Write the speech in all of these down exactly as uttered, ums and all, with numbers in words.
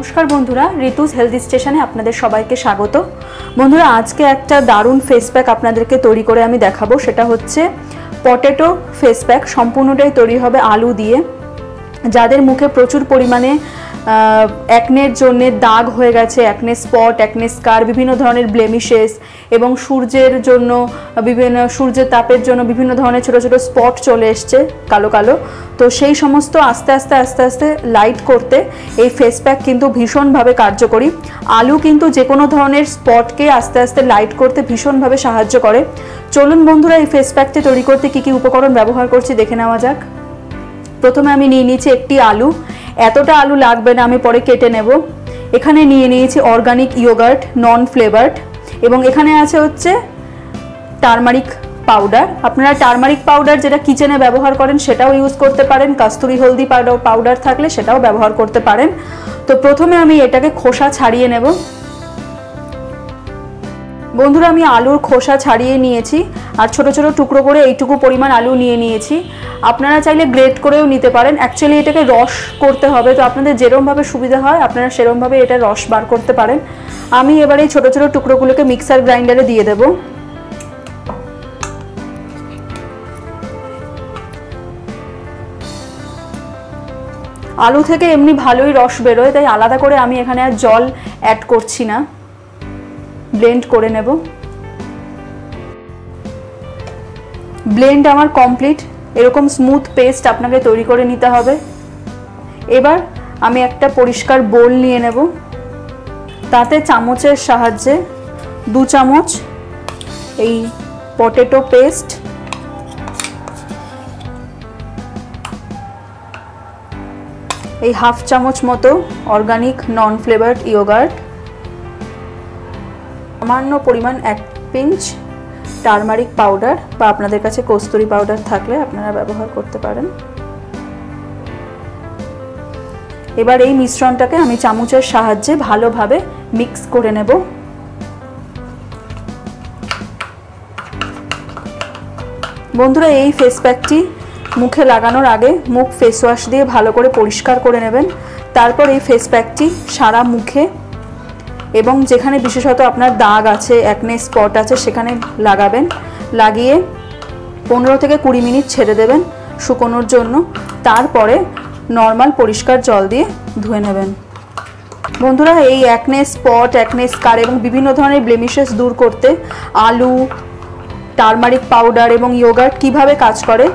नमस्कार बंधुरा ऋतुज हेल्दी स्टेशने आपनादेर सबाइके स्वागत। बंधुरा आज के एक दारुण फेस पैक आपनादेरके तैरी करे आमी देखाबो, सेटा होच्छे पटेटो फेस पैक। सम्पूर्णटाई तैरी होबे आलू दिए। जादेर मुखे प्रचुर परिमाणे एक्नेर जोन्नो दाग हये गेछे, एक्ने स्पट, एक्ने स्कार, विभिन्न धरनेर ब्लेमिशेस एबं सूर्येर जोन्नो विभिन्न सूर्येर तापेर जोन्नो विभिन्न धरनेर छोटो छोटो स्पट चले एसेछे कालो कालो। तो सेई समस्त आस्ते आस्ते आस्ते आस्ते लाइट करते एई फेस पैक किन्तु भीषणभावे कार्यकरी। आलू किन्तु जे कोनो धरनेर स्पटके आस्ते आस्ते लाइट करते भीषणभावे साहाय्य करे। चलुन बंधुरा एई फेस पैकटी तैरी करते कि कि उपकरण व्यवहार करछि देखे नेওয়া যাক। प्रथमे आमी निये नियेछि एकटी आलू, एतटा आलू लागबे ना, आमी परे केटे नेब। एखाने निये नियेछि अर्गानिक योगार्ट नन फ्लेवर्ड एबं एखाने आछे होच्छे टार्मारिक पाउडार। आपनारा टार्मारिक पाउडार जेटा किचेने व्यवहार करें सेटाओ यूज करते पारेन, कस्तूरी हलदी पाउडार पाउडार थाकले सेटाओ व्यवहार करते पारेन। तो प्रथमे आमी एटाके खोसा छाड़िये नेब। बंधुरा आमी आलुर खोसा छाड़िए निएछि आर छोटो छोटो टुकरो करे एइटुकु परिमाण आलू निए निएछि। आपनारा चाइले ग्रेट करेओ निते पारेन। एक्चुअली एटाके रस करते हबे, तो आपनादेर जेरकम भावे सुविधा हय आपनारा सेरकम भावे एटा रस बार करते पारेन। आमी एबारे छोटो छोटो टुकरोगुलोके मिक्सार ग्राइंडारे दिए देब। आलू थेके एमनि भालोई रस बेरोय, ताई आलादा करे आमी एखाने आर जल अ্যাড करछि ना, ब्लेंड करे नेब। ब्लेंड आमार कमप्लीट। एरकम स्मूथ पेस्ट आपनाके तैरी करे निते हबे। एबार आमी एकटा परिष्कार बोल निये नेब, ताते चामचेर साहाज्ये दो चामच एई पटेटो पेस्ट एई हाफ चामच मतो अर्गानिक नन फ्लेवर्ड योगार्ट, सामान्य परिमाण एक पिंच टार्मारिक पाउडार बा आपनादेर काछे कस्तूरी पाउडार थाकले आपनारा व्यवहार करते पारेन। एबार एई मिश्रणटाके आमी चामचेर साहाज्ये भालोभावे मिक्स करे नेब। बंधुरा एई फेस पैकटी मुखे लागानोर आगे मुख फेस वाश दिये भालो करे परिष्कार करे नेबेन। तारपर एई फेस पैकटी सारा मुखे एबं जेखाने विशेषत आपनार दाग आछे, एक्ने स्पट आछे सेखाने लागाबेन। लागिए पंद्रह थेके बीस मिनट छेड़े देबेन शुकानोर जोन्नो। तारपरे नर्माल परिष्कार जल दिए धुए नेबेन। बंधुरा एई एक्ने स्पट, एक्ने स्कार एबं विभिन्न धरनेर ब्लेमिशेस दूर करते आलू, टार्मारिक पाउडार एबं योगार्ट किभाबे काज करे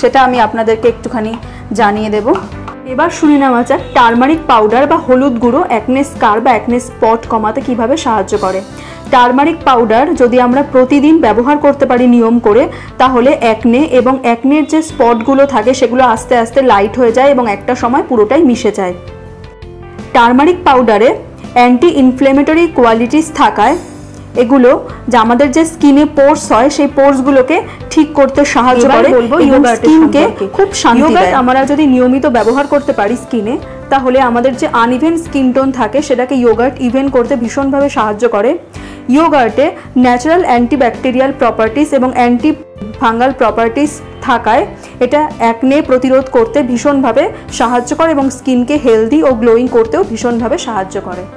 सेटा आमी आपनादेरके एकटुखानि जानिये देब। एबार शुने नेওয়া যাক टार्मारिक पाउडार बा हलुद गुड़ो एक्ने स्कार बा एक्ने स्पट कमाते किभाबे साहाज्य करे। टार्मारिक पाउडार जोदि आमरा प्रतिदिन व्यवहार करते पारी नियम करे, ताहले एक्ने एबं एक्नेर जे स्पटगुलो थाके सेगुलो आस्ते आस्ते लाइट हये जाय एबं एकटा समय पुरोटाई मिशे जाय। टार्मारिक पाउडारे एंटी इनफ्लेमेटरी क्वालिटीज थाकाय एगुलो जा आमादेर जे स्किने पोर्स हय सेई पोर्सगुलोके ठीक करते साहाय्य करे। स्किनके खूब शांति देय। आमरा जोदि नियमित व्यवहार करते पारी स्किने, ताहले आमादेर जे अनइभेन स्किन टोन थाके सेटाके योगार्ट इभेन करते भीषणभावे साहाय्य करे। योगार्टे न्याचुराल অ্যান্টিব্যাকটেরিয়াল प्रपार्टीज एबं অ্যান্টি ফাঙ্গাল प्रपार्टीज थाकाय एटा एक्ने प्रतिरोध करते भीषणभावे साहाय्य करे एबं स्किनके हेल्दी और ग्लोइंग करतेओ भीषणभावे साहाय्य करे।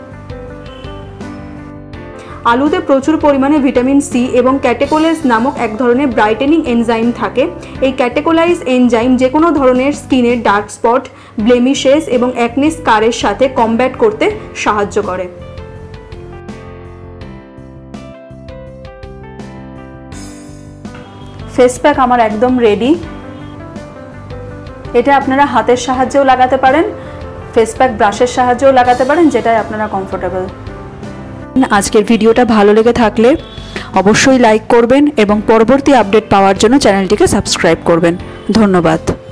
आलूते प्रचुर परिमाणे विटामिन सी एवं कैटेकोलाइज नामक एक धरनेर ब्राइटेनिंग एनजाइम थाके। एई कैटेकोलाइज एनजाइम जे कोनो धरनेर स्किनेर डार्क स्पट, ब्लेमिशेस एवं एक्ने स्कारेर साथे कम्बैट करते साहाय्य करे। फेस पैक आमार एकदम रेडी। एटा आपनारा हातेर साहाज्येओ लागाते पारेन, फेस पैक ब्राशेर साहाज्येओ लागाते पारेन, जेटाय आपनारा कम्फर्टेबल। आजकेर भिडियोटा भालो लेगे थाकले अवश्यई लाइक करबेन एबं परबर्ती आपडेट पाওয়ার জন্য চ্যানেলটিকে সাবস্ক্রাইব করবেন। ধন্যবাদ।